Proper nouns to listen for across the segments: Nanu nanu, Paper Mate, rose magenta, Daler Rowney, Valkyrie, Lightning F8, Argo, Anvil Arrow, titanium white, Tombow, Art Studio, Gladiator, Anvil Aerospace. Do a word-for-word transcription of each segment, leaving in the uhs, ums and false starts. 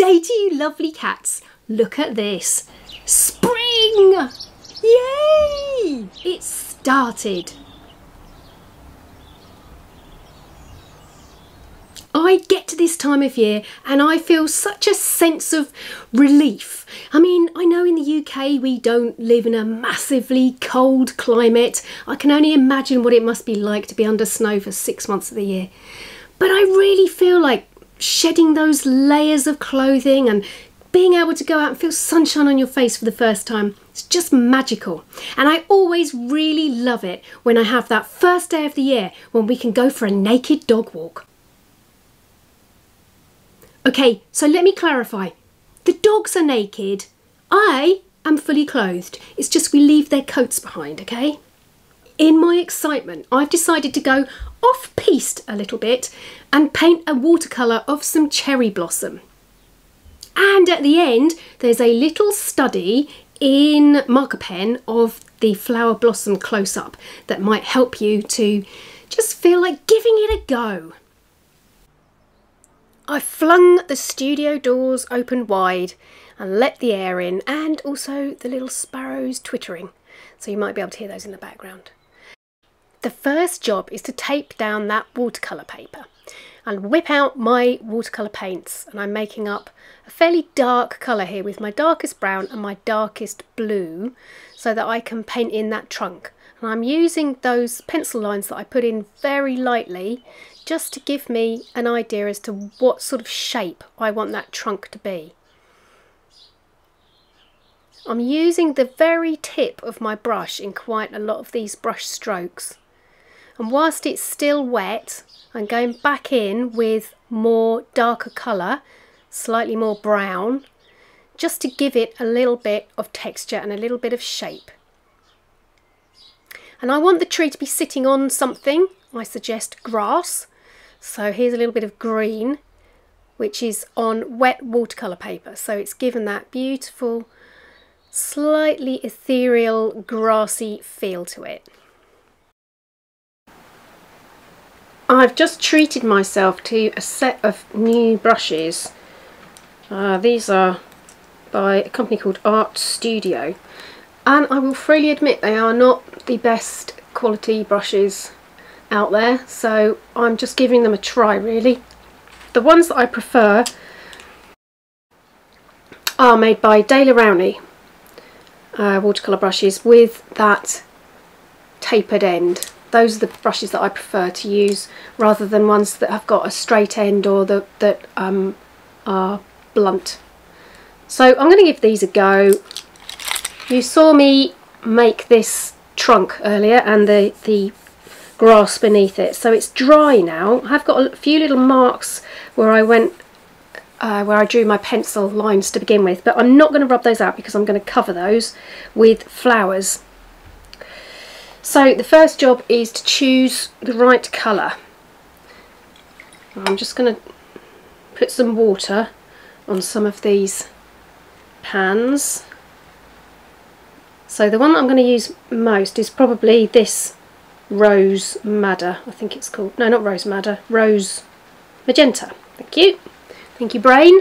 day to you lovely cats. Look at this. Spring! Yay! It started. I get to this time of year and I feel such a sense of relief. I mean, I know in the U K we don't live in a massively cold climate. I can only imagine what it must be like to be under snow for six months of the year. But I really feel like shedding those layers of clothing and being able to go out and feel sunshine on your face for the first time, it's just magical. And I always really love it when I have that first day of the year when we can go for a naked dog walk. Okay, so let me clarify. The dogs are naked. I am fully clothed. It's just we leave their coats behind, okay? In my excitement, I've decided to go off-piste a little bit and paint a watercolour of some cherry blossom. And at the end, there's a little study in marker pen of the flower blossom close-up that might help you to just feel like giving it a go. I flung the studio doors open wide and let the air in, and also the little sparrows twittering, so you might be able to hear those in the background. The first job is to tape down that watercolour paper and whip out my watercolour paints, and I'm making up a fairly dark colour here with my darkest brown and my darkest blue so that I can paint in that trunk. And I'm using those pencil lines that I put in very lightly just to give me an idea as to what sort of shape I want that trunk to be. I'm using the very tip of my brush in quite a lot of these brush strokes. And whilst it's still wet, I'm going back in with more darker colour, slightly more brown, just to give it a little bit of texture and a little bit of shape. And I want the tree to be sitting on something. I suggest grass. So here's a little bit of green, which is on wet watercolour paper. So it's given that beautiful, slightly ethereal, grassy feel to it. I've just treated myself to a set of new brushes. Uh, these are by a company called Art Studio. And I will freely admit they are not the best quality brushes out there, so I'm just giving them a try really. The ones that I prefer are made by Daler Rowney uh, watercolour brushes with that tapered end. Those are the brushes that I prefer to use rather than ones that have got a straight end or the, that um, are blunt. So I'm going to give these a go. You saw me make this trunk earlier and the, the grass beneath it, so it's dry now. I've got a few little marks where I went, uh, where I drew my pencil lines to begin with, but I'm not going to rub those out because I'm going to cover those with flowers. So the first job is to choose the right colour. I'm just going to put some water on some of these pans. So the one that I'm going to use most is probably this Rose madder, I think it's called. No, not Rose madder, Rose Magenta. Thank you. Thank you, brain.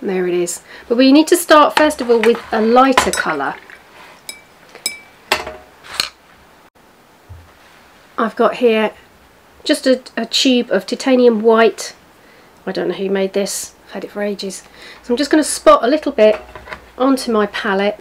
And there it is. But we need to start first of all with a lighter colour. I've got here just a, a tube of titanium white. I don't know who made this. I've had it for ages. So I'm just going to spot a little bit onto my palette,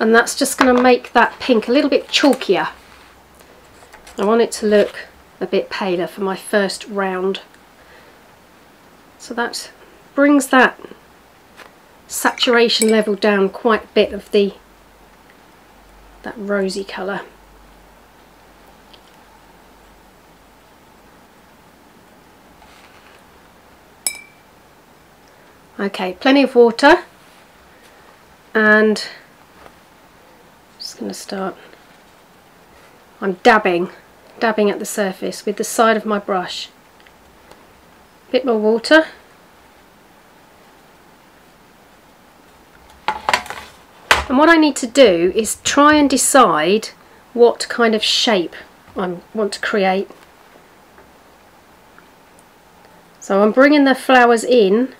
and that's just going to make that pink a little bit chalkier. I want it to look a bit paler for my first round, so that brings that saturation level down quite a bit of the that rosy colour. Okay, plenty of water, and I'm just going to start, I'm dabbing, dabbing at the surface with the side of my brush. A bit more water. And what I need to do is try and decide what kind of shape I want to create. So I'm bringing the flowers in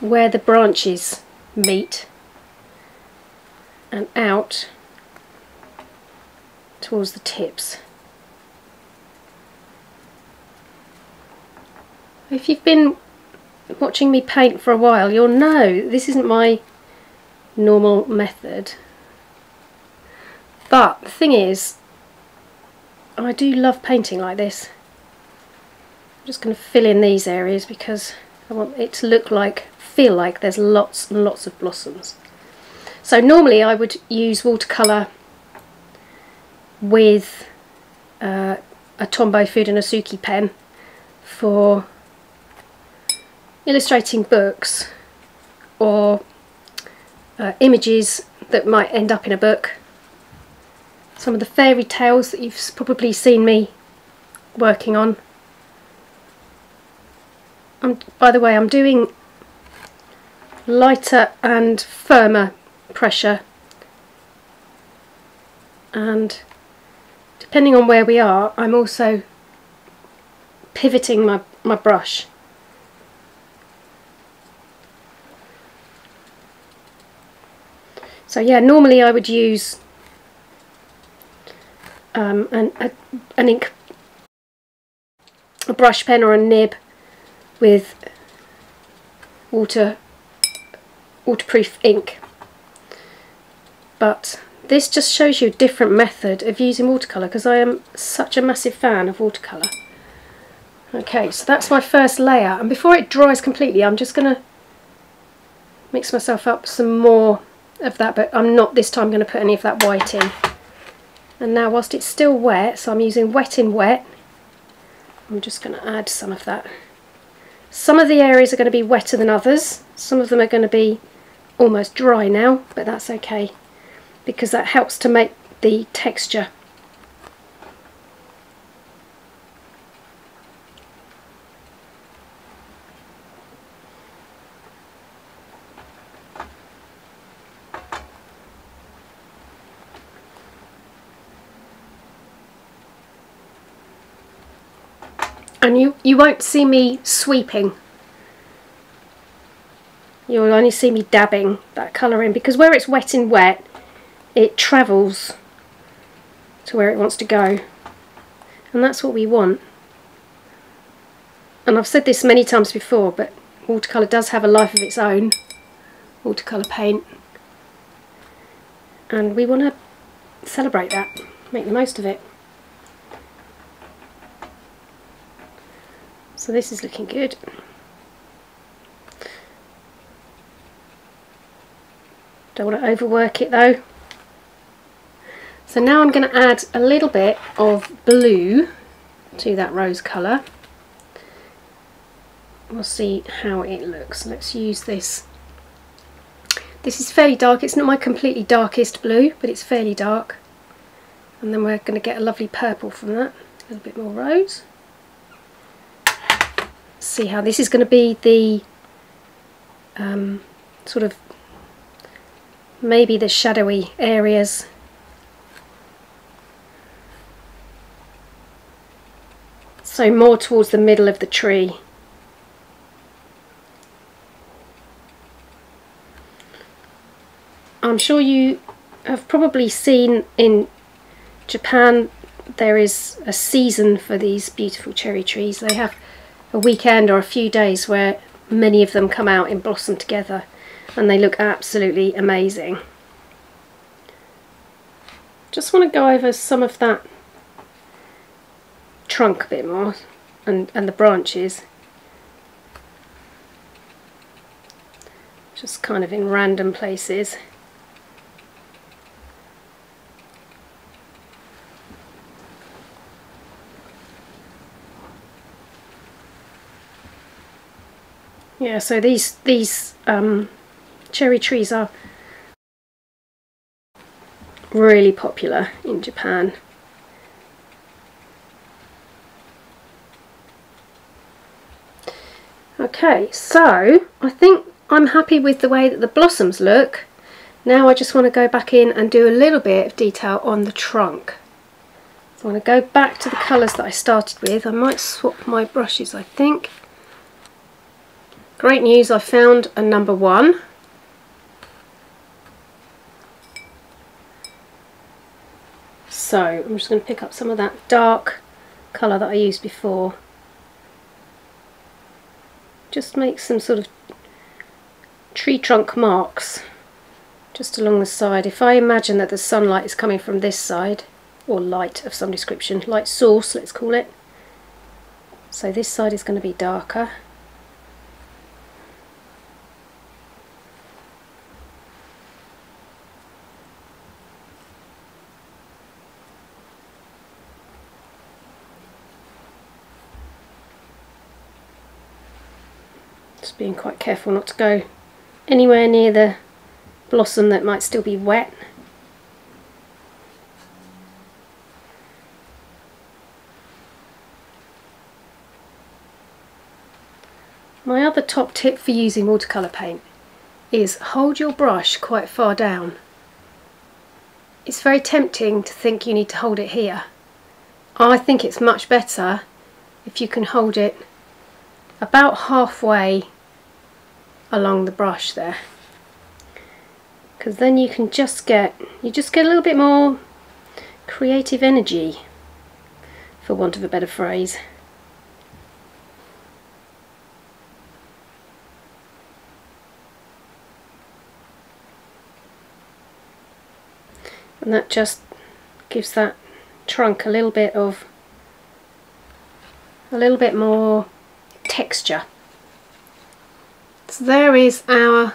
where the branches meet and out towards the tips. If you've been watching me paint for a while, you'll know this isn't my normal method. But the thing is, I do love painting like this. I'm just going to fill in these areas because I want it to look like, feel like there's lots and lots of blossoms. So normally I would use watercolour with uh, a Tombow food and Asuki pen for illustrating books or uh, images that might end up in a book. Some of the fairy tales that you've probably seen me working on. Um, by the way, I'm doing lighter and firmer pressure, and depending on where we are, I'm also pivoting my, my brush. So yeah, normally I would use um, an, a, an ink, a brush pen or a nib with water, waterproof ink. But this just shows you a different method of using watercolour, because I am such a massive fan of watercolour. Okay, so that's my first layer, and before it dries completely I'm just going to mix myself up some more of that, but I'm not this time going to put any of that white in. And now whilst it's still wet, so I'm using wet in wet, I'm just going to add some of that. Some of the areas are going to be wetter than others, some of them are going to be almost dry now, but that's okay because that helps to make the texture. And you, you won't see me sweeping, you'll only see me dabbing that colour in, because where it's wet in wet it travels to where it wants to go, and that's what we want. And I've said this many times before, but watercolour does have a life of its own, watercolour paint, and we want to celebrate that, make the most of it. So this is looking good. Don't want to overwork it though. So now I'm going to add a little bit of blue to that rose colour. We'll see how it looks. Let's use this. This is fairly dark. It's not my completely darkest blue, but it's fairly dark. And then we're going to get a lovely purple from that. A little bit more rose. See how this is going to be the um, sort of maybe the shadowy areas. So more towards the middle of the tree. I'm sure you have probably seen in Japan there is a season for these beautiful cherry trees. They have a weekend or a few days where many of them come out and blossom together, and they look absolutely amazing. Just want to go over some of that trunk a bit more, and, and the branches, just kind of in random places. Yeah, so these these um, cherry trees are really popular in Japan. Okay, so I think I'm happy with the way that the blossoms look. Now I just want to go back in and do a little bit of detail on the trunk. So I'm going to go back to the colours that I started with. I might swap my brushes, I think. Great news, I found a number one. So I'm just going to pick up some of that dark colour that I used before. Just make some sort of tree trunk marks just along the side. If I imagine that the sunlight is coming from this side, or light of some description, light source, let's call it. So this side is going to be darker. Just being quite careful not to go anywhere near the blossom that might still be wet. My other top tip for using watercolour paint is hold your brush quite far down. It's very tempting to think you need to hold it here. I think it's much better if you can hold it about halfway along the brush there, because then you can just get you just get a little bit more creative energy, for want of a better phrase. And that just gives that trunk a little bit of a little bit more texture. So there is our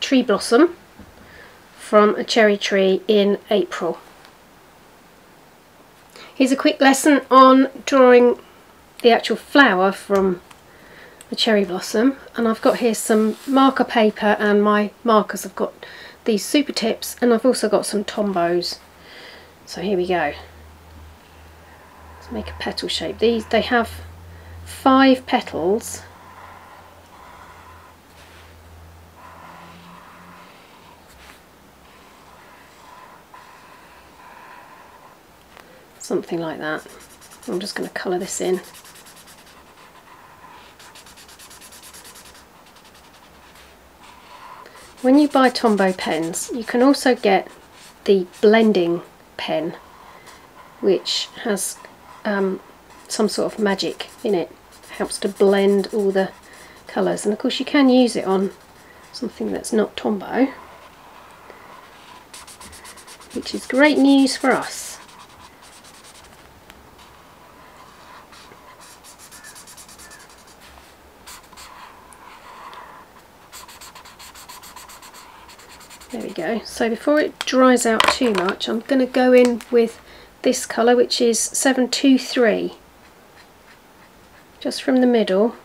tree blossom from a cherry tree in April. Here's a quick lesson on drawing the actual flower from the cherry blossom, and I've got here some marker paper and my markers. I've got these super tips, and I've also got some Tombows. So here we go. Let's make a petal shape. These they have five petals, something like that. I'm just going to colour this in. When you buy Tombow pens, you can also get the blending pen, which has um, some sort of magic in it. It helps to blend all the colours, and of course you can use it on something that's not Tombow, which is great news for us. There we go. So before it dries out too much, I'm going to go in with this colour, which is seven two three, just from the middle.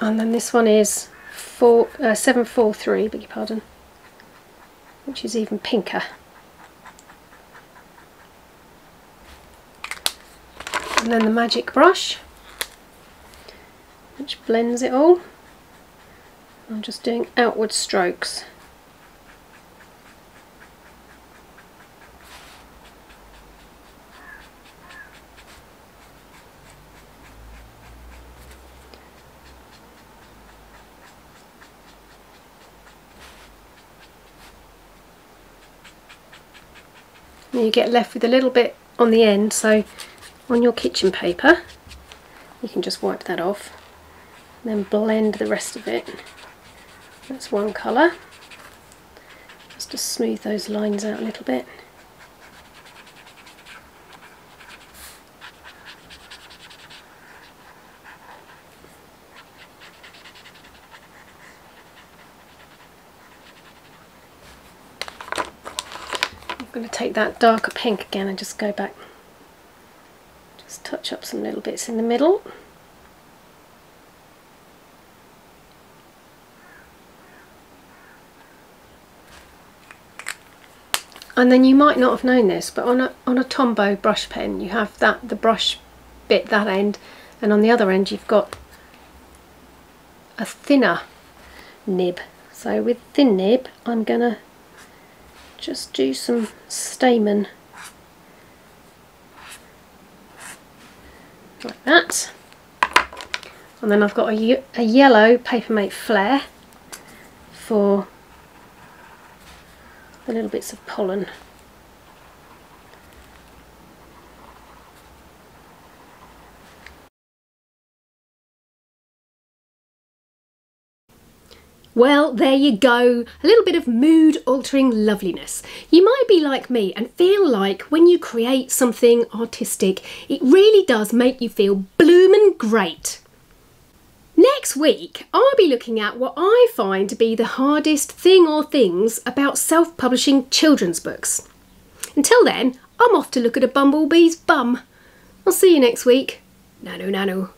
And then this one is four, uh, seven four three, beg your pardon, which is even pinker. And then the magic brush, which blends it all. I'm just doing outward strokes. And you get left with a little bit on the end, so on your kitchen paper you can just wipe that off and then blend the rest of it. That's one colour, just to smooth those lines out a little bit. I'm going to take that darker pink again and just go back, touch up some little bits in the middle. And then you might not have known this, but on a on a Tombow brush pen you have that the brush bit, that end, and on the other end you've got a thinner nib. So with thin nib I'm gonna just do some stamen like that, and then I've got a, a yellow Paper Mate flare for the little bits of pollen. Well, there you go, a little bit of mood altering loveliness. You might be like me and feel like when you create something artistic, it really does make you feel bloomin' great. Next week, I'll be looking at what I find to be the hardest thing or things about self-publishing children's books. Until then, I'm off to look at a bumblebee's bum. I'll see you next week. Nanu nanu.